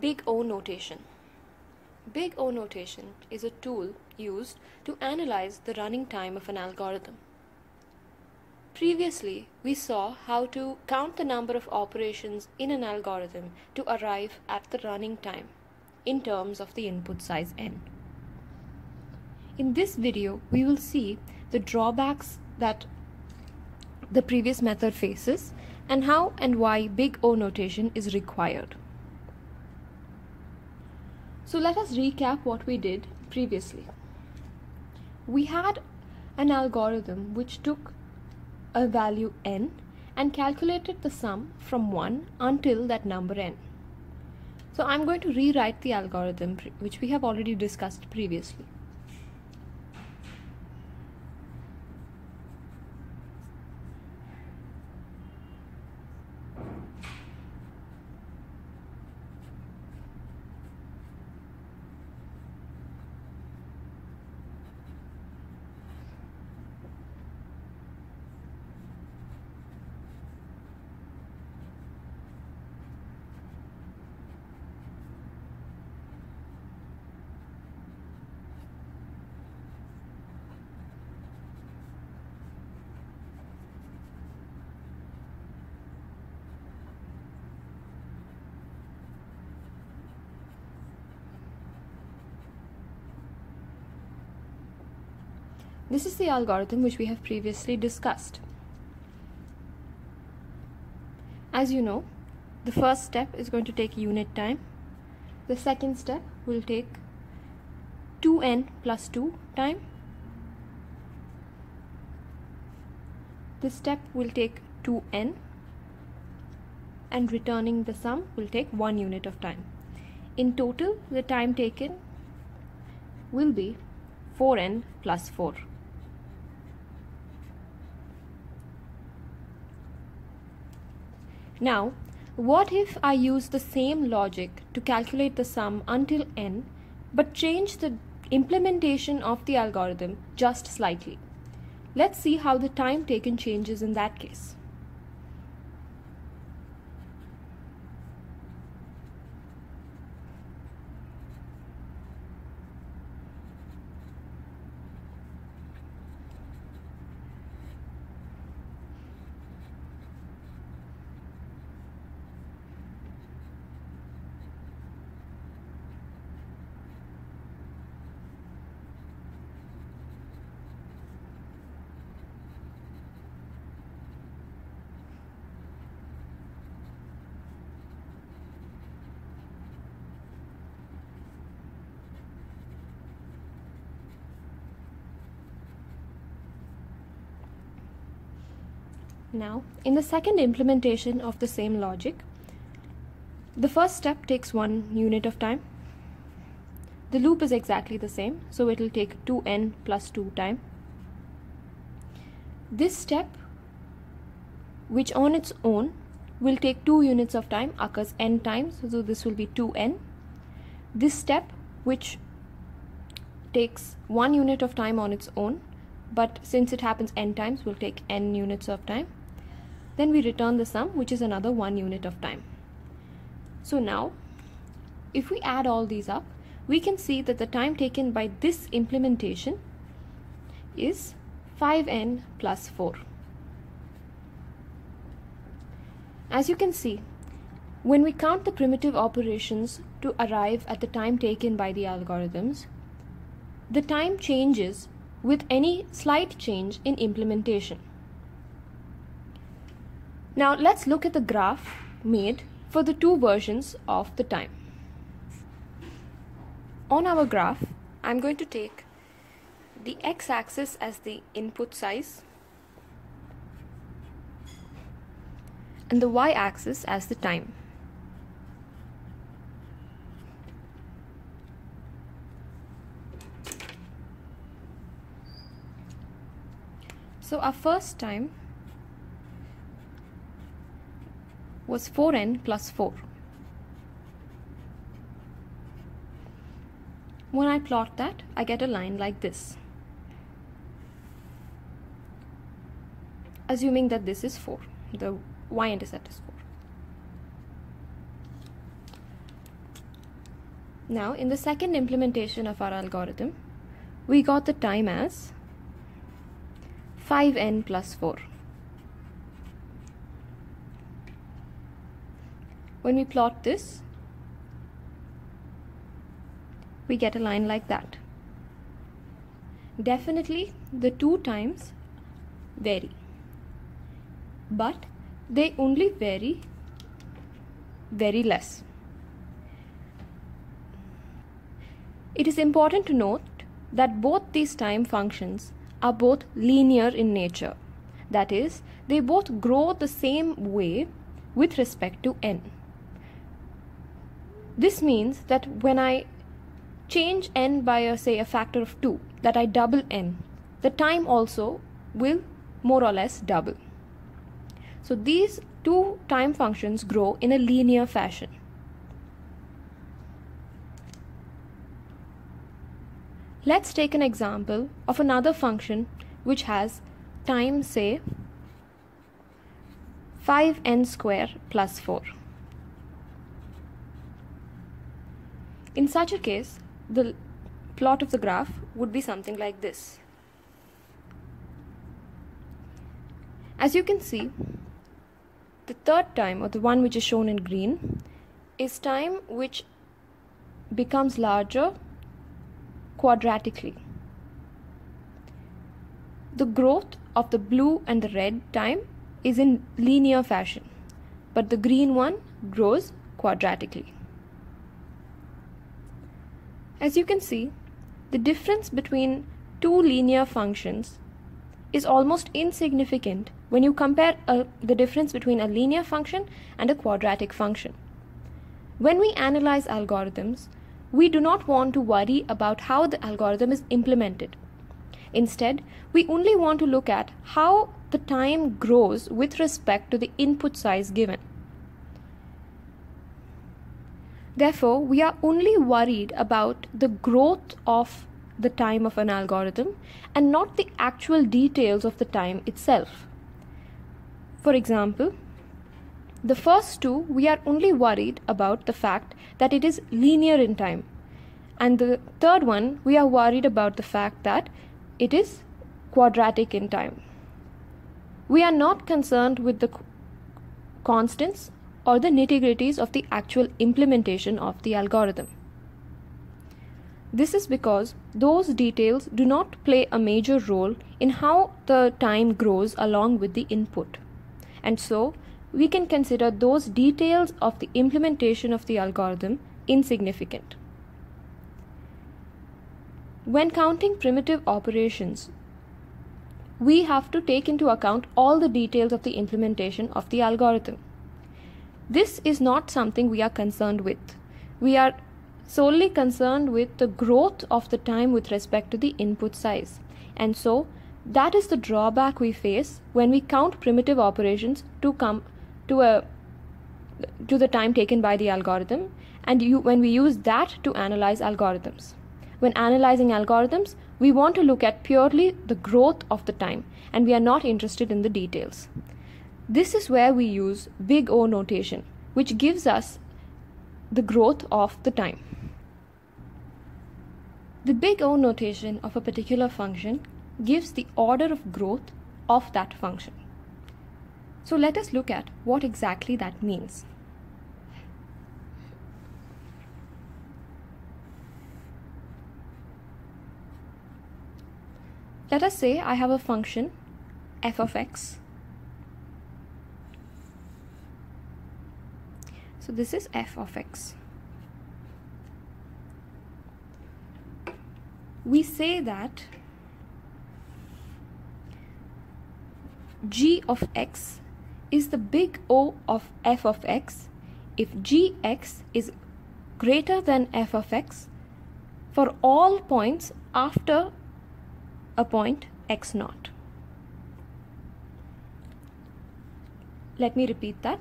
Big O notation. Big O notation is a tool used to analyze the running time of an algorithm. Previously, we saw how to count the number of operations in an algorithm to arrive at the running time in terms of the input size n. In this video, we will see the drawbacks that the previous method faces and how and why Big O notation is required. So let us recap what we did previously. We had an algorithm which took a value n and calculated the sum from 1 until that number n. So I'm going to rewrite the algorithm which we have already discussed previously. This is the algorithm which we have previously discussed. As you know, the first step is going to take unit time. The second step will take 2n plus 2 time. This step will take 2n, and returning the sum will take 1 unit of time. In total, the time taken will be 4n plus 4. Now, what if I use the same logic to calculate the sum until n, but change the implementation of the algorithm just slightly? Let's see how the time taken changes in that case. Now, in the second implementation of the same logic, the first step takes 1 unit of time. The loop is exactly the same, so it will take 2n plus 2 time. This step, which on its own will take 2 units of time, occurs n times, so this will be 2n. This step, which takes 1 unit of time on its own, but since it happens n times, will take n units of time. Then we return the sum, which is another 1 unit of time. So now, if we add all these up, we can see that the time taken by this implementation is 5n plus 4. As you can see, when we count the primitive operations to arrive at the time taken by the algorithms, the time changes with any slight change in implementation. Now let's look at the graph made for the two versions of the time. On our graph, I'm going to take the x-axis as the input size and the y-axis as the time. So our first time was 4n plus 4. When I plot that, I get a line like this, assuming that this is 4, the y-intercept is 4. Now in the second implementation of our algorithm, we got the time as 5n plus 4. When we plot this, we get a line like that. Definitely the two times vary, but they only vary very less. It is important to note that both these time functions are both linear in nature. That is, they both grow the same way with respect to n. This means that when I change n by say a factor of 2, that I double n, the time also will more or less double. So these two time functions grow in a linear fashion. Let's take an example of another function which has time, say 5n square plus 4. In such a case, the plot of the graph would be something like this. As you can see, the third time, or the one which is shown in green, is time which becomes larger quadratically. The growth of the blue and the red time is in linear fashion, but the green one grows quadratically. As you can see, the difference between two linear functions is almost insignificant when you compare the difference between a linear function and a quadratic function. When we analyze algorithms, we do not want to worry about how the algorithm is implemented. Instead, we only want to look at how the time grows with respect to the input size given. Therefore, we are only worried about the growth of the time of an algorithm and not the actual details of the time itself. For example, the first two, we are only worried about the fact that it is linear in time, and the third one, we are worried about the fact that it is quadratic in time. We are not concerned with the constants or the nitty-gritties of the actual implementation of the algorithm. This is because those details do not play a major role in how the time grows along with the input, and so we can consider those details of the implementation of the algorithm insignificant. When counting primitive operations, we have to take into account all the details of the implementation of the algorithm. This is not something we are concerned with. We are solely concerned with the growth of the time with respect to the input size, and so that is the drawback we face when we count primitive operations to come to the time taken by the algorithm, and when we use that to analyze algorithms. When analyzing algorithms, we want to look at purely the growth of the time, and we are not interested in the details. This is where we use Big O notation, which gives us the growth of the time. The Big O notation of a particular function gives the order of growth of that function. So let us look at what exactly that means. Let us say I have a function f of x. So this is f of x. We say that g of x is the big O of f of x if gx is greater than f of x for all points after a point x0. Let me repeat that.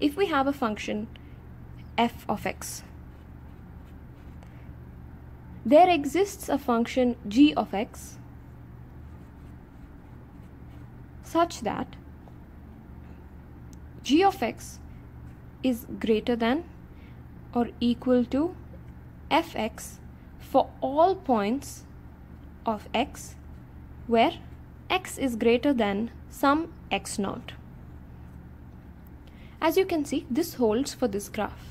If we have a function f of x, there exists a function g of x such that g of x is greater than or equal to fx for all points of x where x is greater than some x0. As you can see, this holds for this graph.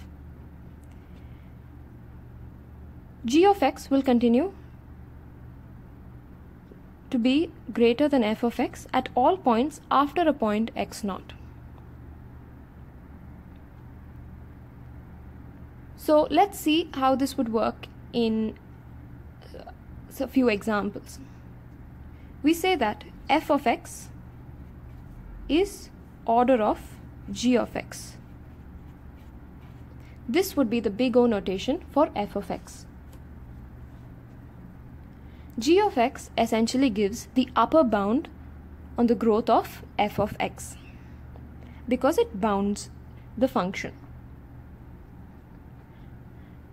G of x will continue to be greater than f of x at all points after a point x0. So let's see how this would work in a few examples. We say that f of x is order of g of x. This would be the big O notation for f of x. G of x essentially gives the upper bound on the growth of f of x because it bounds the function.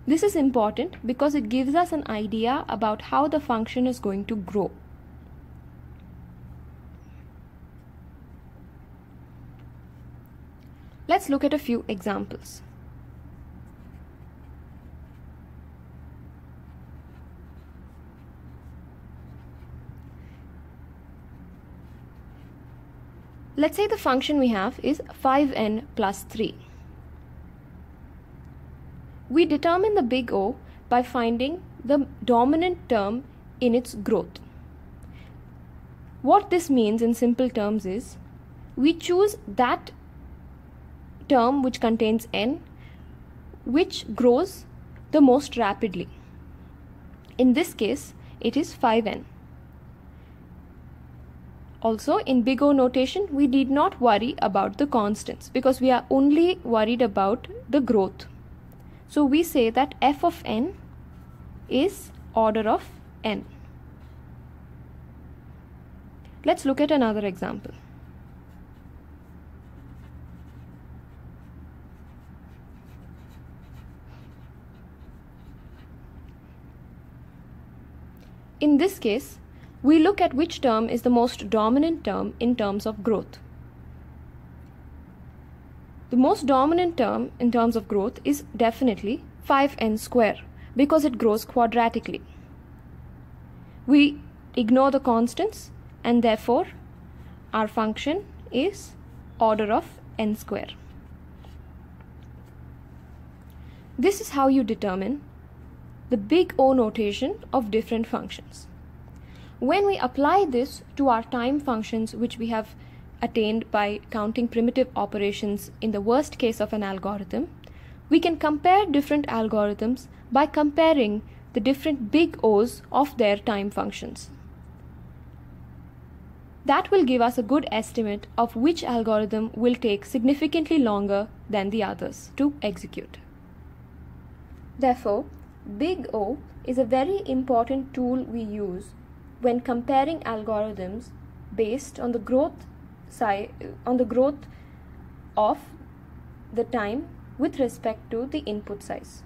This is important because it gives us an idea about how the function is going to grow. Let's look at a few examples. Let's say the function we have is 5n plus 3. We determine the big O by finding the dominant term in its growth. What this means in simple terms is we choose that term which contains n, which grows the most rapidly. In this case, it is 5n. Also, in big O notation, we need not worry about the constants because we are only worried about the growth. So we say that f of n is order of n. Let's look at another example. In this case, we look at which term is the most dominant term in terms of growth. The most dominant term in terms of growth is definitely 5n square because it grows quadratically. We ignore the constants and therefore our function is order of n square. This is how you determine the big O notation of different functions. When we apply this to our time functions which we have attained by counting primitive operations in the worst case of an algorithm, we can compare different algorithms by comparing the different big O's of their time functions. That will give us a good estimate of which algorithm will take significantly longer than the others to execute. Therefore, big O is a very important tool we use when comparing algorithms based on the growth of the time with respect to the input size.